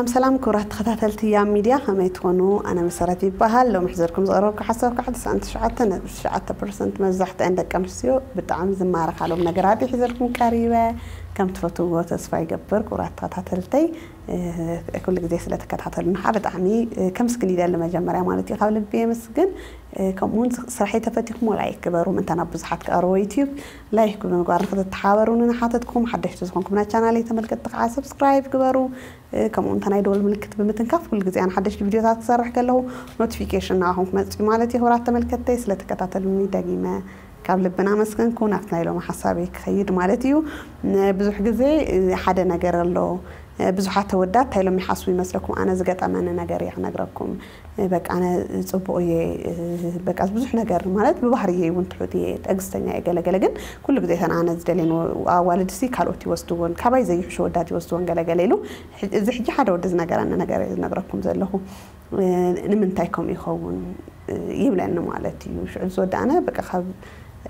سلام سلام كره تخاتلت ايام ميديا خميتونو انا مسرتي بحال لو محزركم زقربك حسابك حدس انت شعتنا شعت% مزحت عندك امسيو بتعم زمارخ عليهم نغراتي حزركم قريبه كم تفوتوا تسفى يقبر كره تخاتلتي كل جدي سلات كتحتلنا حابه عمي كم سكلي دال مجمريا مالتي قبل بي مسكن كمون صراحه تفتيكم ولا يكبروا من انا بزحت قرو يوتيوب لايك بمقارنه تتحاورون حاتتكم حدشتكمنا قناتي تملكت تقع سبسكرايب كبروا كمون تناي دول ملكت بمتنكف كل جدي انا حدش فيديوهات تصرح كله نوتيفيكيشن معهم مصي مالتي هورات تملكتي سلات كتحتلني دقيمه قبل بنا مسكن كون عفنا له حسابي خير مالتي بزح جزي حدا نجر له بزحات ودات هاي لو محاسوي مسلكم أنا زقت أمانة نجاري عن نجاركم بق أنا صبوي بق أزبزح نجار مالت ببحرية ونطلوديات أجستنا أجل جلجن كل بديت أنا زدلين ووالد سي كالوتي وستون كباي زي شو وداتي وستون جلجليلو إذا حد حدا ودز نجار أنا نجاري نجاركم زلهم نمن تايكم يخون يبلع نمالتي وشو زود أنا بق خب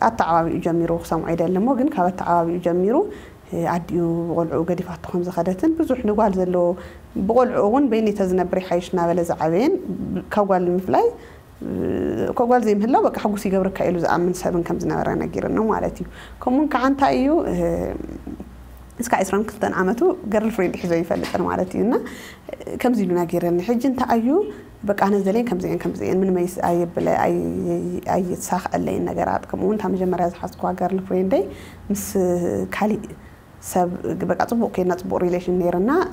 التعاوي يجمروا خصام عيدا لما جن كاب التعاوي يجمروا عديو قلعو قدي فاتخهم زخدتن بزوح نقال زلو بقلعون بيني تزنبري حيشنا ولا زعبين كوال المفلاي كوال زي مهلا بقى حقو سي قبرك كايلو زعمن سابن كم زنبرانا جيرنا مالتي كمون كعان تايو اسكا اسران كنتن عمتو قرل فريد حزو يفلتن مالتي لنا كم زيلونا جيرنا حجن تايو بقى أنا زلين كم زين كم زين من ما يس أي بلا أي يتسخ اللي إن جرات كمون تام جمرات حسقوا قرل فريد داي مس كالي سب بقى طبق كنا طبق ريليشن نيرنا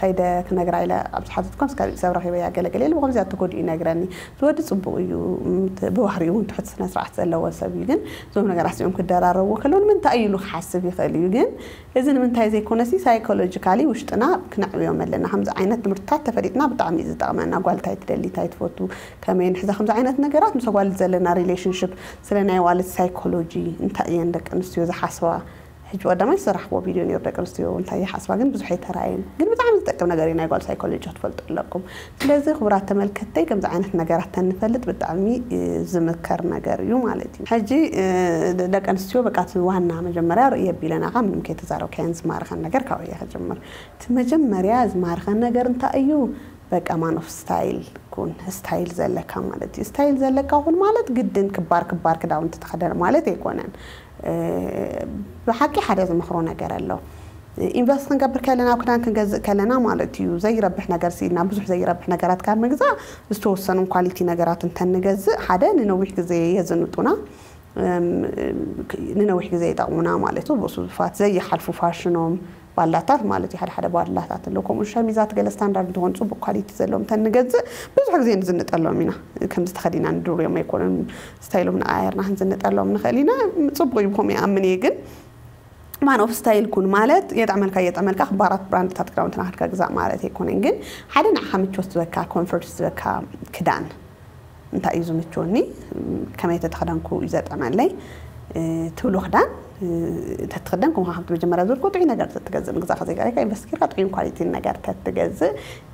كيدا كنا جرى على عبد حاتكم سكال سب رهيبة يا جل جليل بقوم زيادة كود إنا جراني زود طبق بوحريون تحت ناس راح تسلوا سبيجن زوجنا جرى حسيهم كدرار وكلون من تأيلو حاسب يخليجن إذا من تأي زي كونسي سايكولوجيكالي وشتنا كنا يوم لنا حمزة عينات مرتات فريتنا بتعمل إذا تعملنا قال تايت اللي تايت فوتو كمان حزة خمسة عينات نجارات مس قال زلنا ريليشن شيب زلنا والد سايكولوجي تأي عندك أنسيو ذا حسوا حجوا دمي صراحة هو فيديو نير دكتورستيو ونتاي حاسبة جن بزحية تراين جن بتعمل تكتمنا جرينا يقول سايكولوجي هتفلت لكم لازم خبرات تملكتي جم زعنت نجارات تنفلت بتعمي زمكر نجار يوم عالتي حجي دكتورستيو بقعد وهنا مجمرة رؤية بيلنا عم ممكن تزارو كانز مارخ النجار كويه هجمر تمجمر ياز مارخ النجار نتايو بقى مان اوف ستايل كون ستايل زلكا مالتي ستايل زلكا هون مالت جدا كبار كبار كده وانت تخدر مالتي يكونن بحكي حدا زمخرونا قرالو إنفستن قبل كلنا وكنا كنجز كلنا مالتيو زي ربحنا قرسينا بزح زي ربحنا قرات كان مجزاء استوصلن كواليتي نجارات انتن نجز حدا ننوح زي يزنتونا ننوح زي دعونا مالتو بصفات زي حلفو فاشنهم باللاتات مالتي حدا باللاتات لكم الشميزات قال ستاندرد هون صوب كواليتي زلهم تن نجز بزح زي نزنت الله منا كم تخلينا ندور يوم يكون ستايلهم عاير نحن نزنت الله من خلينا صوب يبهم يأمن يجن مان اوف ستايل كون مالت يتعمل كا اخبارات براند تاع كراون تاع كاجزاء مالت يكون انجن حدا نحمت تشوست بكا كومفورت بكا كدان انت ايزو متوني كما يتخدنكو اذا تعمل لي تولو خدان تتخدنكم حبت بجمره زور قطعي نجار تتجزا مجزا خزي كاي كاي بس كي قطعي كواليتي نجار تتجزا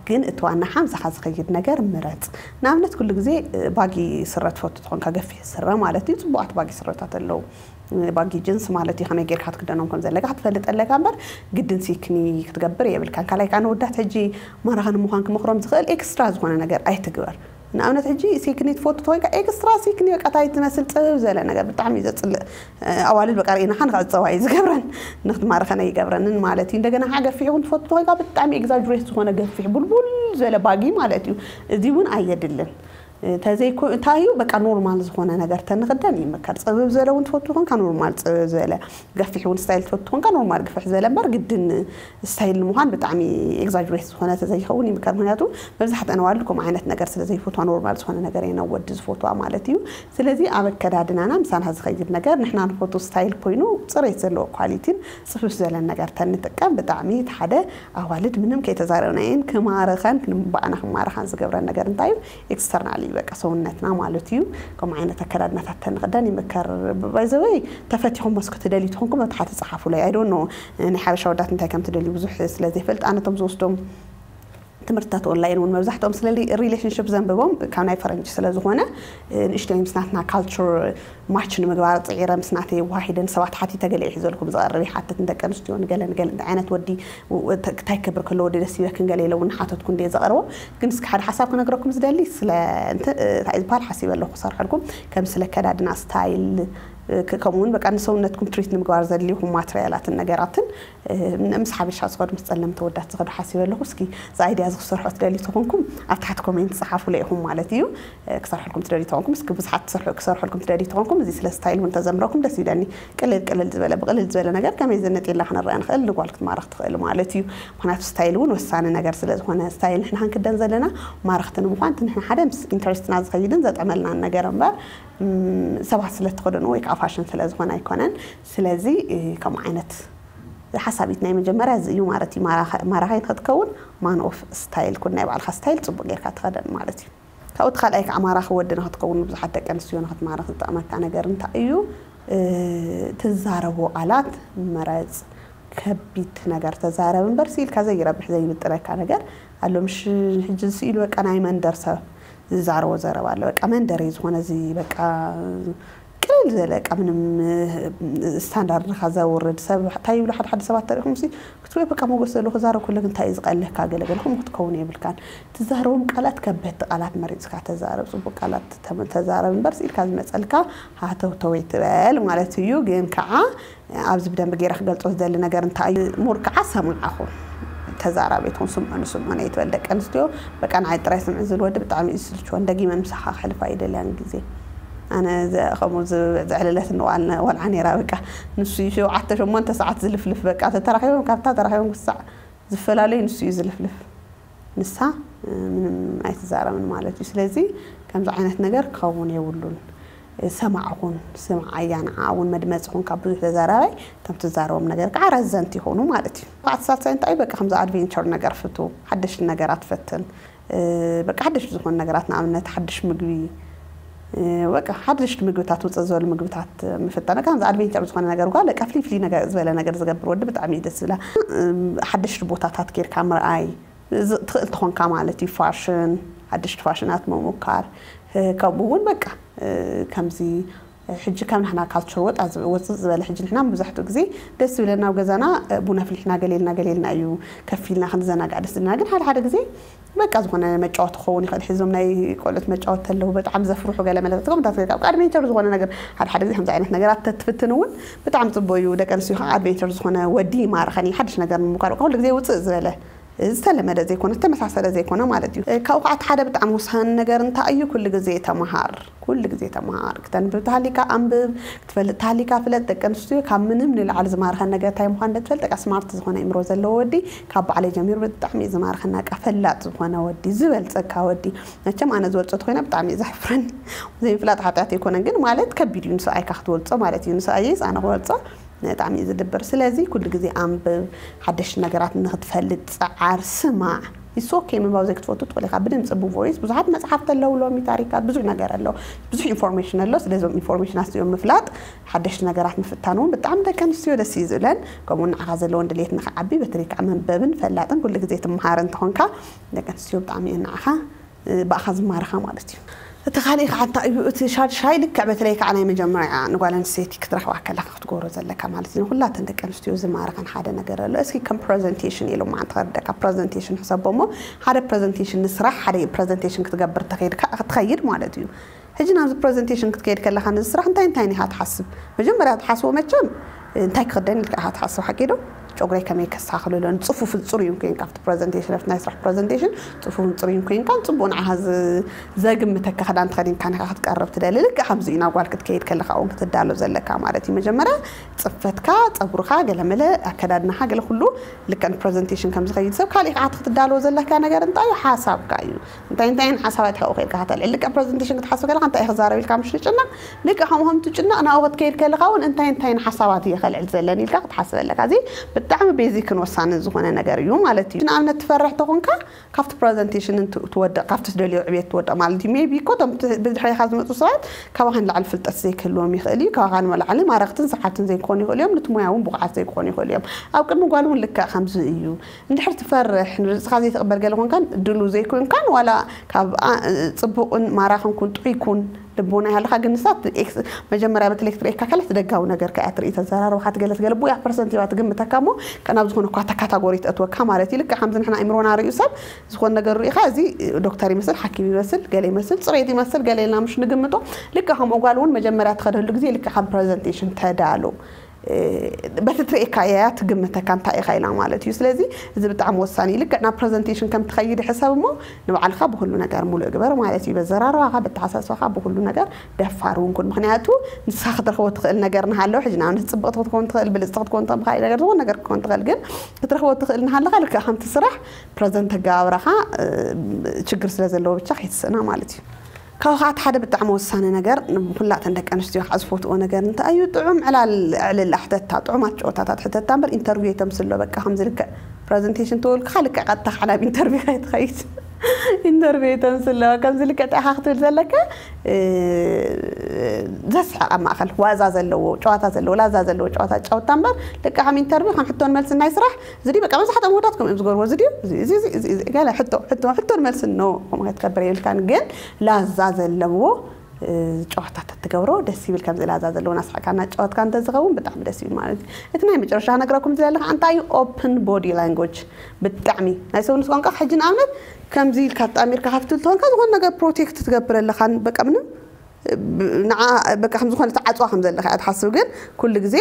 كن اتوانا حمزه خاص خيد نجار مرات نعملت كل غزي باقي سرات فوت تكون كاغفي سره مالتي صبوات باقي سرات اللو باقي جنس مالتي خمي غير حد كدانو كم زلك حد فلت قال لك عمر جدا سيكني كتغبر يبل كان كلاي كان ودات تجي مره كان مخان كمخرم تخل اكسترا زونه نجار اي تغبر نعملت تجي سيكني تفوت توي اكسترا سيكني بقى تاي تمسل صلو زله نجار بتعم يزل اوالد بقارينا حن قال صواي زغبرن نخت مره كان يغبرن مالتي اندغنا حاجه فيون تفوت توي بتعم اكزاجريت زونه غفي بلبل زله باقي مالتي ازيون ايدلن تازيكو تايو بقى نورمال زخونه ነገር ተንገደን ይመካል ጸበብ ዘለውን ተፈጥቶን ካኖርማል ጸበብ ዘለ ገፍሕውን ስታይል ተፈጥቶን ካኖርማል ገፍሕ ዘለ በርግድን ስታይል ምሁን በጣም ኤግዛጀሬት ዝሆነ ተዘይኸውን ይመካል ማለት ነው በብዛት አንዋልኩም አይነት ነገር ስለዚህ ፎቶ ኖርማል ዝሆነ ነገር የነወድ ፎቶ ማለት ነው ስለዚህ አበከዳድናና ምሳን ሀዝኸይብ ነገር ንሕናን ፎቶ ስታይል ኮይኑ ጽሬት ዘለ ኳሊቲን ጽፍስ ዘለ ነገር ተንጥቀም በጣም ይተሐደ አዋልድ ምንም ከተዛረውና ይን ከማረኻን ባና ከማረኻን ዝገብራ ነገር እንታይ ኤክስተርናሊ بقى صونتنا مالتيو كم عينة تكررنا تتنقدني مكر بزوي تفتحهم مسكت دليل تونكم تحت صحفوا لي I don't know يعني حابة شودات أنت كم تدلي بزوح سلذي فلت أنا تمزوستم تمرتات والله يعني والمزحت أم سلالي الريليشن شيب زنبهم كانوا يفرنج سلا زغونا نشتغل مسناتنا culture ما حش نمدوار صغيرة مسناتي واحدة سواء حتى تجلي حزولكم زغري حتى تندك نشتغل نقل دعنا تودي وتكبر كله دي نسي لكن قال لو نحط تكون دي زغروا كنسك حد حسابكم نقرأكم زدالي سلا أنت تعبال حسيب اللي خسر حلكم كم سلا كذا دنا ستايل كمون بقى نسوي نتكم تريت نمدوار زدلي هم ما تريالات النجاراتن مسحب الشخص غير مستلم تودع صغر حسيب اللي خسكي زايد يا صرح أتدري تقولكم أفتحت كومنت صحافة لهم مالتيو كصرح لكم تدري تقولكم بس كبس حد صرح كصرح لكم تدري تقولكم زي سلا ستايل منتظم راكم ده سيداني كل زبالة بقل الزبالة نجار كم يزنت اللي إحنا رأينا خل لقولك ما رخت خل مالتيو إحنا في ستايلون والسنة نجار سلا إحنا ستايل إحنا هنكدن زلنا ما رختنا وقانت إحنا حدا إنترست ناس جديدين زاد عملنا النجار مبار سبع سلا تقولن ويك عفاشن سلا زمان يكونن سلا زي كم عينت حسب يتناي من جمرة زي مارتي ما راح يتكون ما نوف ستايل كنا يبغى الخ ستايل تبغى يكاد غدا مارتي كأو دخل أيك عمارة خودنا هتكون بس حتى كان سيون هت مارة تأمل أنا جرنت أيو تزاربوا علات مرز كبيت نجار تزارب من برسيل كذا يربح زي بترك أنا جر قال له مش جنسي لوك أنا يمن درسه زار وزار والوك أمن دريز وأنا زي بقى كل ذلك أمنم استاندرد خذا ورد سب تايو لحد حد سبعة تاريخهم سي كتوي بقى موجس له خزارة كله كنت عايز قال له كاجل قالهم تكوني بالكان تزهرهم قالت كبت قالت مريض كات تزهر بسبب قالت تم تزهر من برس الكاز مسألة كا هاتو تويت بال ومالت يو جيم كعا عبز بدنا بجير خجل توس ده اللي نجار تايو مور كعسها من أخو تزارا بيتهم سمعنا يتولدك أنستيو بكان عيد رئيس معز الود بتعمل يسلش وان دقيمة مسحها خلف عيد الانجليزي أنا خموز زعلت إنه أنا والعني راوكة نسي شو عطت شو ما أنت ساعات زلفلف بك عطت ترى خيوم كابتها ترى خيوم قصة زفلا لي نسي زلفلف نسها من أي تزارة من مالتي سلزي كم زعينت نجار كون يقولون سمعون سمعيان عون مدمسون كابوز تزارة تم تزارة من نجار عرزنتي هونو مالتي بعد ساعتين طيبك خمسة عارفين شر نجار فتو حدش النجار فتن بك حدش زخون نجارتنا عملنا حدش مقوي وقع حدش مجبوتات وتزول مجبوتات مفتنا كان زعلبين تعرض خانة نجار وقال لك أفلي فلي نجار زبالة نجار زجبر ود بتعمل دسلا حدش ربوطات هتكير كاميرا أي تخون كامالتي فاشن حدش فاشنات مو مكار كابون بقى كم زي حج كم نحنا كالتشر ود عز وزبالة حج نحنا مزحتو كذي دسولنا وجزنا بونا في الحنا قليلنا أيو كفيلنا خذنا قاعد دسنا قل هالحاجة كذي بكاز وانا مجعوت خوني خد حزمناي قالت مجعوت اللي هو بتعم زفروح وقال ما لازم تفرق قال مين ترز وانا نجر حد حد زهم زعينت نجرات تتفتنون بتعم تبويو ده كان سيخ عاد بيترز وانا ودي ما رخني حدش نجر من مقارب قال لك زي وتزله استلم هذا زي كون التمس على زي كون ما لدي كوقعت حدا بتعم وسهن نجر انت اي كل جزيته مهار كل جزيته مهار كتن بتعليقه ام بتعليقه فلت كان سيو كان من العلز ما رخنا نجر تايم خان تفلت اسمارت زونه امرو زله ودي كاب علي جمير بتعمي زما رخنا قفلات زونه ودي زبل صكا ودي نتم انا زول صوت خوينا بتعمي زحفرن زي فلات حطات يكون كن مالت كبيدين ساي كحتول ص مالت ينسايس انا قلت نتعم يزدبر سلازي كل جزء عم بحدش نجارات نخد فلت عار سمع يسوكي من بعض الكتب تقولي خبرني مسبوب فويس بس حد ما صحفت اللو لو متعركات بزوج نجار اللو بزوج إنفورميشن اللو سلازم إنفورميشن هستيوم مفلات حدش نجارات مفتانون بتعم ده كان سيو ده سيزولن كمون عايز اللون دليت نخعبي بتريك عمن بابن فلاتن كل جزء مهارن تهونكا ده كان سيو بتعمي نعها بأخذ مارخة مالتي تخليك حتى يشاد شاي لك بتريك على مجمع نقول نسيتي كترح وأكلك تقول زلك كمالتين كلها تندك أنستيوز مارك عن حدا نقرأ له اسكي كم برزنتيشن يلو ما عندك برزنتيشن حسابهم هذا برزنتيشن نسرح هذا برزنتيشن كتجبر تغير تغير ما لديه هجينا هذا برزنتيشن كتغير كله خلنا نسرح انتين تاني هتحسب مجمع هتحسب وما تجمع انتي قدرني هتحسب حكيده أقولي كم يكسر خلوا لون صفوا في الصورة يمكن كافت برزنتيشن في ناس راح برزنتيشن صفوا في الصورة يمكن كان صبون عهز زاجم متكخد عن تخدين كان خد قربت دليل كحمزين أو قالك كيد كله قوم تدالو زلك عمارتي مجمرة صفت كات أبرو حاجة لملا أكدنا حاجة لخلو لكن برزنتيشن كم زغيد سو قالك عاد تدالو زلك أنا جرنت أي حساب كايو أنتين حسابات حقوقي كهات لك برزنتيشن تحسب كله أنت إخزاره بالكام شو جنا لك هم تجنا أنا أوقات كيد كله قون أنتين حساباتي خل عزلني لك تحسب لك هذه دعم بيزيك نوصان زخونة نجاريوم على تي. نعم نتفرح تكون كافت برزنتيشن تود كافت دليل عبيت تود مالتي ميبي كودم بدحي خدمة تصعد كواهن العلف التأسيك اللوم يخلي كواهن والعلم ما رقت زحات زين كوني كل يوم نتماعون بقعة زين كوني كل يوم أو كل مقالون لك خمسة يو نحر تفرح نخذي تقبل قالون كان دلو زي كون كان ولا كاب صبون ما راحن كنت يكون لبونه هلا خا جنسات إكس مجمرة بتلكتريك كحلت دققونا جرك أتري تزرار وحات جلس جلبوا يح برسنتي واتجمع تكامو كنا بزخونك قطع كاتاجوريت أتوه كامارتي لك حمزن إحنا إمرونا رئيساب زخوننا جرو خازي دكتوري مثل حكيمي مثل قالي مثل صريدي مثل قالي لا مش نجمته لك هم أقولون مجمرة خدوا لك زي لك حم برزنتيشن تداعلو بتتريك عيات جمتها كم تأخير العملات يسلزي إذا بتعمل وصاني لك أنا برزنتيشن كم تخيل حسابه نوع الخاب كله نجار مول أجبار ومعلاتي بالزرار وعاب التحساس وخاب كله نجار دفعون كل مخنياته نسخت خوات النجار نحله حجنا نسبق خوات كون تقل بالسقط كون طب خايل نجار ونجار كون تقل جن تروحوات تقل نحله لك أهم تسرح برزنت جاورها تشجر سلزي اللي هو بتشحيت سنة معلاتي كوخات حدا بتعمو السنة نجار نقولات عندك أنا شتي عزفوت ونجار أنت أيو طعم على الأحداث طعمات وتعطت حتى تامر إنترفيو تمسله بك حمزة لك برزنتيشن تقول خالك قد تخلى بإنترفيو خيط خيط إنترفيو تمسله كم زلك تأخذت زلك زسحة أما خل وازاز اللو شواتا زلو لا زاز اللو شواتا شو تامر لك عم إنترفيو خم حطون ملس الناس راح زري بك عمزة حتى موداتكم إمزقور وزري زي قال حطون ملس إنه هم هتكبرين كان جن لا زاز اللو جوهت تتجاوروا دسيب الكمز إلى هذا اللون أصحى كنا جوهت كان تزغون بدعم دسيب مالتي اثنين مجرش أنا أقرأكم ذلك عن تاي open body language بدعمي نسون سكون كحجن عملت كمزيل كات أمير كحفتل تون كان زغون نجا protect تجبر اللي خان بكمنا نع بك حمزة خان تعطوا حمزة اللي خان حصل جن كل جزء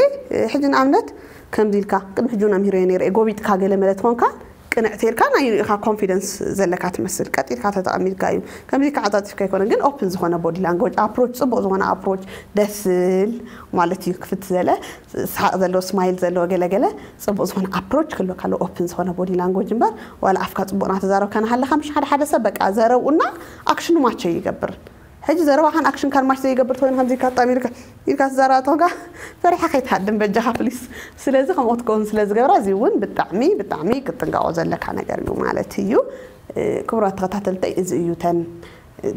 حجن عملت كمزيل كا كم حجونا مهرينير إيجابيت كاجل ملت تون كان كنعتير كان يخا كونفيدنس زلك عتمسل كاتير كاتت أمريكا يو كامريكا عطاتي في كيكون جن أوبن زخونا بودي لانجوج أبروتش صبغ زخونا أبروتش دسل مالتي كفت زله سحق زلو سمايل زلو جلا جلا صبغ زخونا أبروتش كله كله أوبن زخونا بودي لانجوج جنبر ولا أفكار صبغ نعتزارو كان هلا خمش حدا سبك عزارو قلنا أكشن وما شيء يجبر هج زارو عن أكشن كان ما شيء يجبر توين خمسة كات أمريكا يركز زارو توجه فرح حكيت هدم بالجها فليس سلازة خموت كون سلازة جرازي ون بالتعمي كنت نجاوز لك أنا جريو مالتيو كبرات غطت التي إزيوتن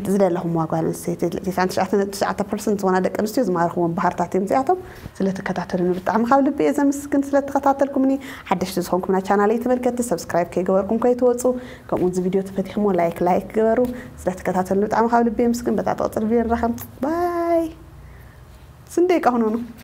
زل لهم واقع للسيد التي عند 99% وأنا دك أنستيز ما يرخون بحر تعتيم زياتهم سلازة كتعتلون بالتعمي خاول بيزا مسكن سلازة غطتلكم مني حدش تزهونكم من القناة ليت بركت سبسكرايب كي جواركم كي توصوا كمون زفيديو تفتحهم ولايك جوارو سلازة كتعتلون بالتعمي خاول بيمسكن بتعطوا تربية الرحم باي سنديك هونو